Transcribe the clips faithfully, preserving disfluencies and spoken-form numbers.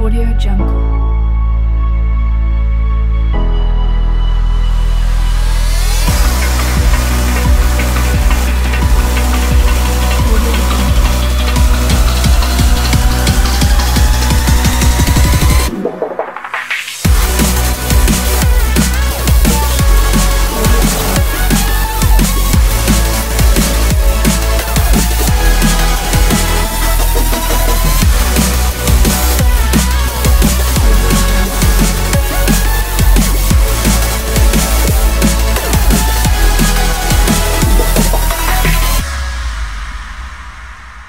Audio Jungle. Audio Jungle.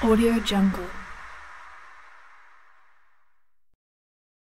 Audio Jungle.